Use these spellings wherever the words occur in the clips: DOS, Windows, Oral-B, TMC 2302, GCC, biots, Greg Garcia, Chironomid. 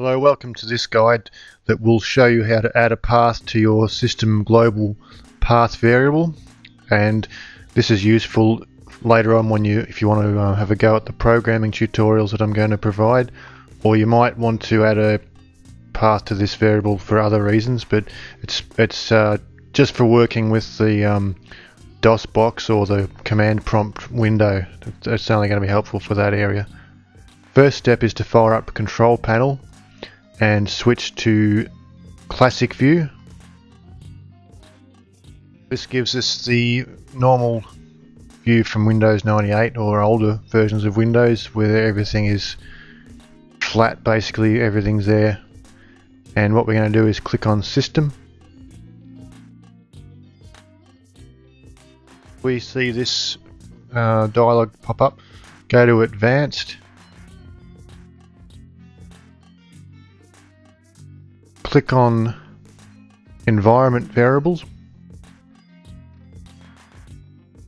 Hello, welcome to this guide that will show you how to add a path to your system global path variable, and this is useful later on when if you want to have a go at the programming tutorials that I'm going to provide, or you might want to add a path to this variable for other reasons, but it's just for working with the DOS box or the command prompt window. That's only going to be helpful for that area. First step is to fire up Control Panel and switch to Classic View. This gives us the normal view from Windows 98 or older versions of Windows, where everything is flat, basically everything's there. And what we're going to do is click on System. We see this dialog pop up. Go to Advanced. Click on Environment Variables,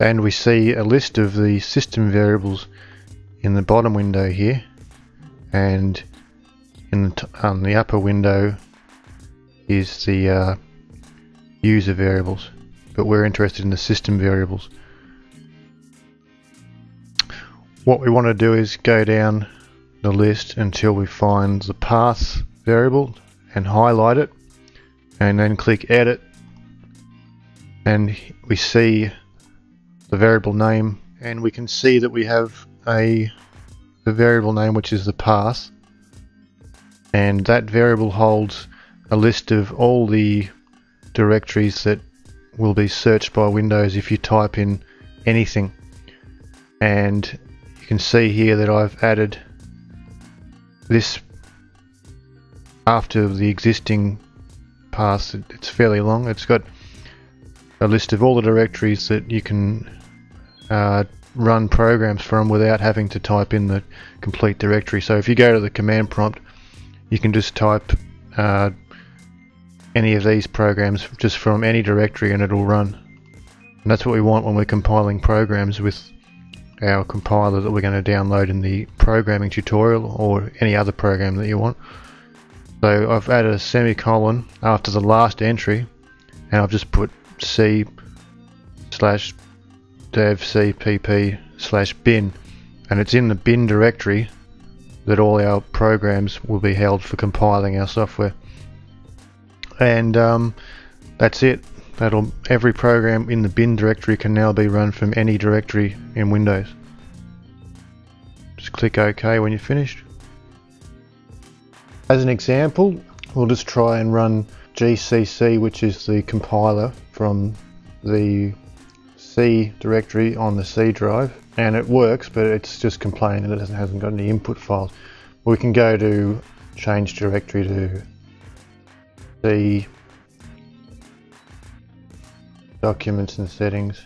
and we see a list of the system variables in the bottom window here, and on the upper window is the user variables, but we're interested in the system variables. What we want to do is go down the list until we find the path variable and highlight it, and then click Edit, and we see the variable name, and we can see that we have a variable name, which is the path, and that variable holds a list of all the directories that will be searched by Windows if you type in anything. And you can see here that I've added this after the existing path. It's fairly long. It's got a list of all the directories that you can run programs from without having to type in the complete directory. So if you go to the command prompt, you can just type any of these programs just from any directory and it'll run. And that's what we want when we're compiling programs with our compiler that we're going to download in the programming tutorial, or any other program that you want. So I've added a semicolon after the last entry, and I've just put c/dev/cpp/bin, and it's in the bin directory that all our programs will be held for compiling our software. And that's it. Every program in the bin directory can now be run from any directory in Windows. Just click OK when you're finished. As an example, we'll just try and run GCC, which is the compiler from the C directory on the C drive, and it works, but it's just complaining that it hasn't got any input files. We can go to change directory to C, documents and settings,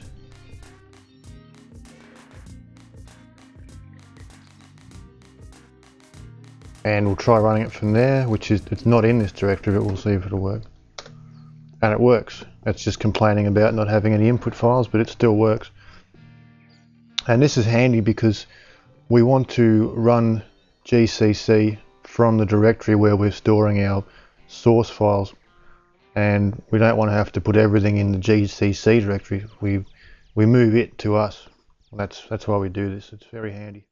and we'll try running it from there, which is, it's not in this directory, but we'll see if it'll work. And it works. It's just complaining about not having any input files, but it still works. And this is handy because we want to run GCC from the directory where we're storing our source files, and we don't want to have to put everything in the GCC directory. We move it to us. That's why we do this. It's very handy.